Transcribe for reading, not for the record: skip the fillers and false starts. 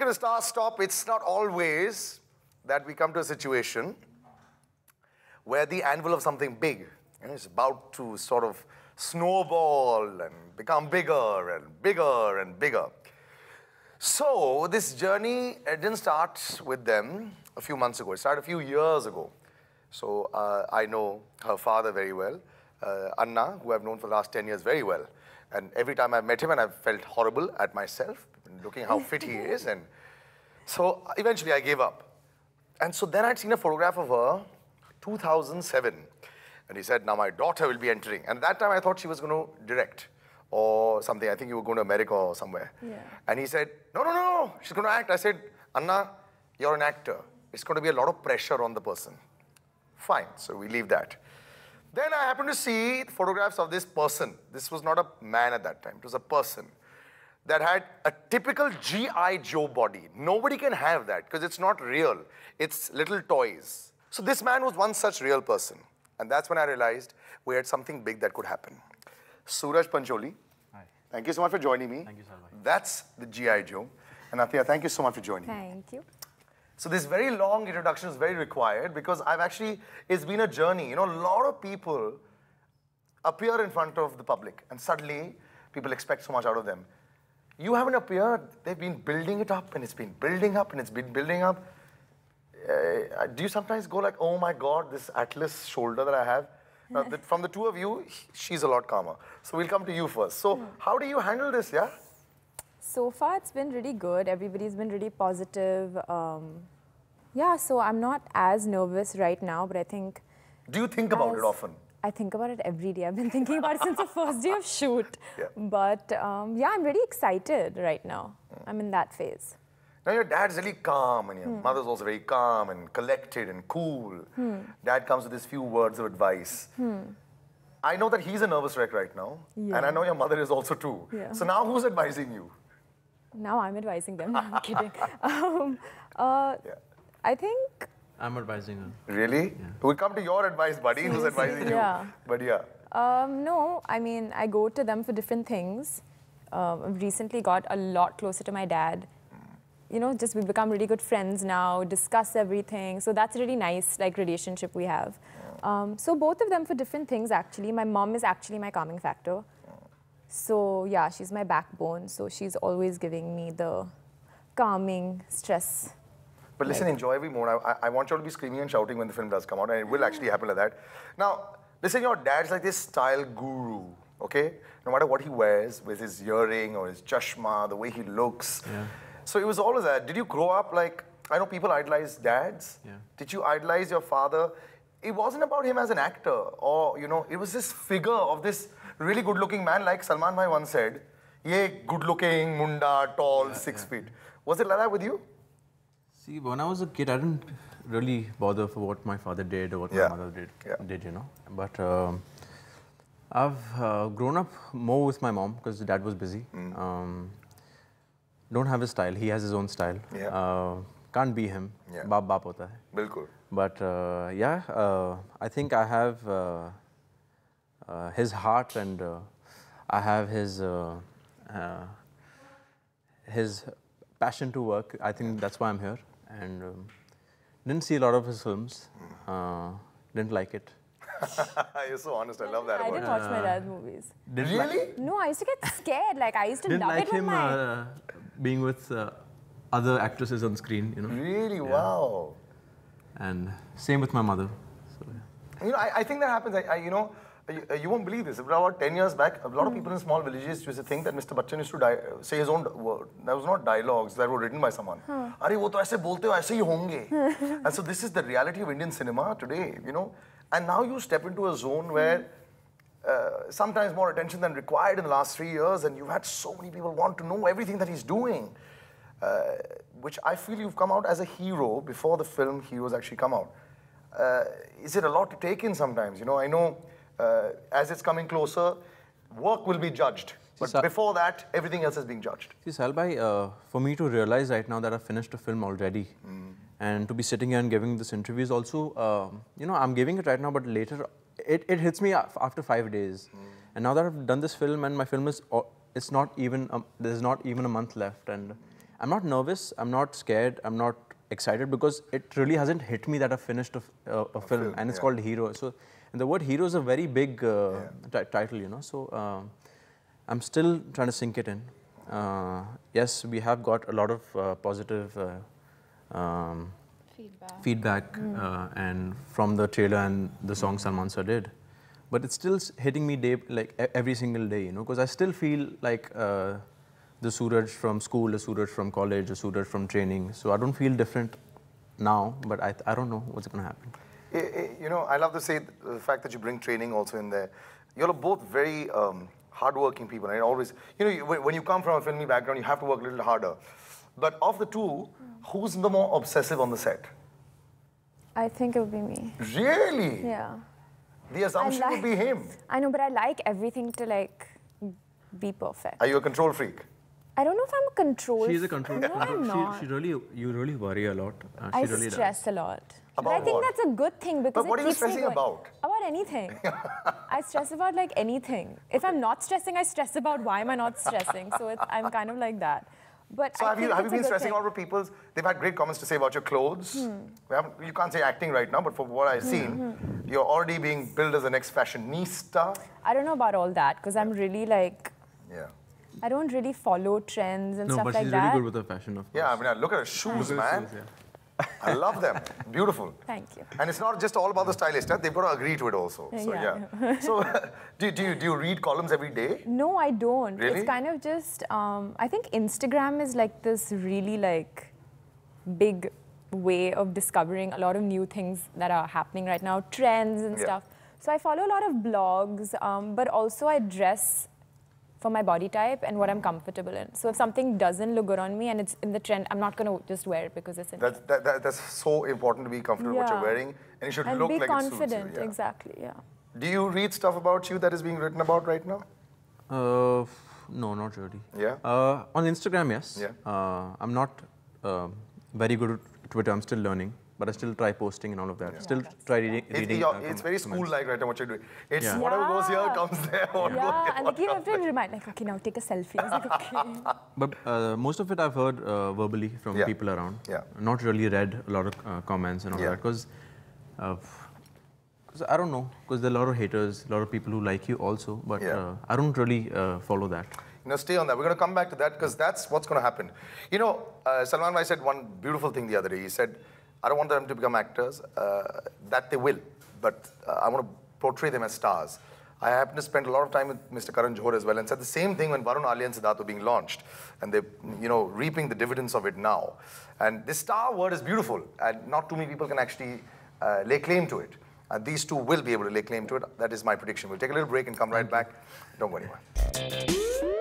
work in a star stop, it's not always that we come to a situation where the anvil of something big is about to sort of snowball and become bigger and bigger and bigger. So this journey didn't start with them a few months ago. It started a few years ago. So I know her father very well, Anna, who I've known for the last 10 years very well. And every time I've met him, and I've felt horrible at myself, looking how fit he is. And so eventually I gave up. And so then I'd seen a photograph of her, 2007. And he said, now my daughter will be entering. And at that time I thought she was going to direct or something. I think you were going to America or somewhere. Yeah. And he said, no, no, no, she's going to act. I said, Anna, you're an actor. It's going to be a lot of pressure on the person. Fine, so we leave that. Then I happened to see photographs of this person. This was not a man at that time. It was a person that had a typical G.I. Joe body. Nobody can have that because it's not real. It's little toys. So this man was one such real person. And that's when I realized we had something big that could happen. Sooraj Pancholi, hi. Thank you so much for joining me. Thank you, Salman. That's the G.I. Joe. And Athiya, thank you so much for joining me. Thank you. So this very long introduction is very required because I've actually, it's been a journey. You know, a lot of people appear in front of the public and suddenly people expect so much out of them. You haven't appeared. They've been building it up and it's been building up and it's been building up. Do you sometimes go like, oh my God, this Atlas shoulder that I have? Now, from the two of you, she's a lot calmer. So we'll come to you first. So how do you handle this, yeah? So far, it's been really good. Everybody's been really positive. Yeah, so I'm not as nervous right now, but I think... Do you think about it often? I think about it every day. I've been thinking about it since the first day of shoot. Yeah. But yeah, I'm really excited right now. I'm in that phase. Now, your dad's really calm, and your mother's also very calm and collected and cool. Dad comes with his few words of advice. I know that he's a nervous wreck right now, and I know your mother is also too. Yeah. So now who's advising you? Now I'm advising them. No, I'm kidding. I think... I'm advising her. Really? Yeah. We'll come to your advice, buddy. Seriously? Who's advising you? Yeah. But yeah. No, I mean, I go to them for different things. I've recently got a lot closer to my dad. You know, just we become really good friends now, discuss everything. So that's a really nice, like, relationship we have. So both of them for different things, actually. My mom is actually my calming factor. So, yeah, she's my backbone, so she's always giving me the calming stress. But listen, enjoy every moment. I want you all to be screaming and shouting when the film does come out, and it will actually happen like that. Now, listen, your dad's like this style guru, okay? No matter what he wears, with his earring or his chashma, the way he looks. Yeah. So it was always that. Did you grow up like, I know people idolize dads. Yeah. Did you idolize your father? It wasn't about him as an actor, or, you know, it was this figure of this really good-looking man, like Salman Bhai once said, "Ye good-looking, munda, tall, 6 feet." Was it like that with you? See, when I was a kid, I didn't really bother for what my father did or what my mother did. You know, but I've grown up more with my mom because dad was busy. Don't have his style. He has his own style. Yeah. Can't be him. Yeah. Baap baap hota hai. Bilkul. But yeah, I think I have his heart, and I have his passion to work. I think that's why I'm here. And didn't see a lot of his films. Didn't like it. You're so honest. I love that. I didn't watch my dad's movies. Really? No, I used to get scared. Like I used to love like it with my being with other actresses on screen. You know. Really? Yeah. Wow. And same with my mother. So, yeah. You know, I think that happens. You know, you won't believe this. About 10 years back, a lot of people in small villages used to think that Mr. Bachchan used to say his own word. That was not dialogues that were written by someone. Arey, wo to aise bolte ho, aise hi honge. And so this is the reality of Indian cinema today, you know. And now you step into a zone where sometimes more attention than required in the last 3 years, and you've had so many people want to know everything that he's doing. Which I feel you've come out as a hero before the film Hero's actually come out. Is it a lot to take in sometimes? You know, I know as it's coming closer, work will be judged. But before that, everything else is being judged. See, Salbhai, for me to realize right now that I've finished a film already, and to be sitting here and giving this interview is also, you know, I'm giving it right now, but later, it hits me after 5 days. And now that I've done this film and my film is, it's not even, there's not even a month left, and I'm not nervous, I'm not scared, I'm not excited, because it really hasn't hit me that I've finished a film, and it's called Hero. So, and the word Hero is a very big title, you know. So, I'm still trying to sink it in. Yes, we have got a lot of positive feedback and from the trailer and the song Salman sir did. But it's still hitting me every single day, you know, because I still feel like the Sooraj from school, the Sooraj from college, the Sooraj from training. So I don't feel different now, but I don't know what's going to happen. You know, I love to say the fact that you bring training also in there. You're both very hardworking people, and always, you know, when you come from a filmy background, you have to work a little harder. But of the two, who's the more obsessive on the set? I think it would be me. Really? Yeah. The assumption would be him. I know, but I like everything to be perfect. Are you a control freak? I don't know if I'm a control freak. She's a control freak. No, I'm not. You really worry a lot. I really stress a lot. About what? I think that's a good thing, because but what are you stressing about? About anything. I stress about anything. If I'm not stressing, I stress about why am I not stressing. So I'm kind of like that. But so have you been stressing over people's? They've had great comments to say about your clothes. You can't say acting right now, but from what I've seen, you're already being billed as the next fashionista. I don't know about all that, because I'm really I don't really follow trends and stuff like that. No, but she's really good with her fashion, of course. Yeah, I mean, look at her shoes, man. I love them. Beautiful. Thank you. And it's not just all about the stylist. Huh? They've got to agree to it also. So, so, do you read columns every day? No, I don't. Really? It's kind of just, I think Instagram is this really big way of discovering a lot of new things that are happening right now, trends and stuff. So I follow a lot of blogs, but also I dress for my body type and what I'm comfortable in. So if something doesn't look good on me and it's in the trend, I'm not going to just wear it because it's in trend. That's so important to be comfortable with what you're wearing, and you should look like it suits you. And be confident, exactly, Do you read stuff about you that is being written about right now? No, not really. Yeah? On Instagram, yes. Yeah. I'm not very good at Twitter, I'm still learning. But I still try posting and all of that. Yeah. Still try reading. It's very school-like right now what you're doing. It's whatever goes here comes there. And they keep having to remind, okay, now take a selfie. Okay. But most of it I've heard verbally from people around. Yeah. Not really read a lot of comments and all that, because I don't know, because there are a lot of haters, a lot of people who like you also, but I don't really follow that. You know, stay on that. We're going to come back to that, because that's what's going to happen. You know, Salman Bhai said one beautiful thing the other day. He said, I don't want them to become actors, that they will, but I want to portray them as stars. I happened to spend a lot of time with Mr. Karan Johar as well, and said the same thing when Varun, Ali and Siddharth were being launched, and they're reaping the dividends of it now. And this star word is beautiful, and not too many people can actually lay claim to it. And these two will be able to lay claim to it. That is my prediction. We'll take a little break and come right back. Don't go anywhere.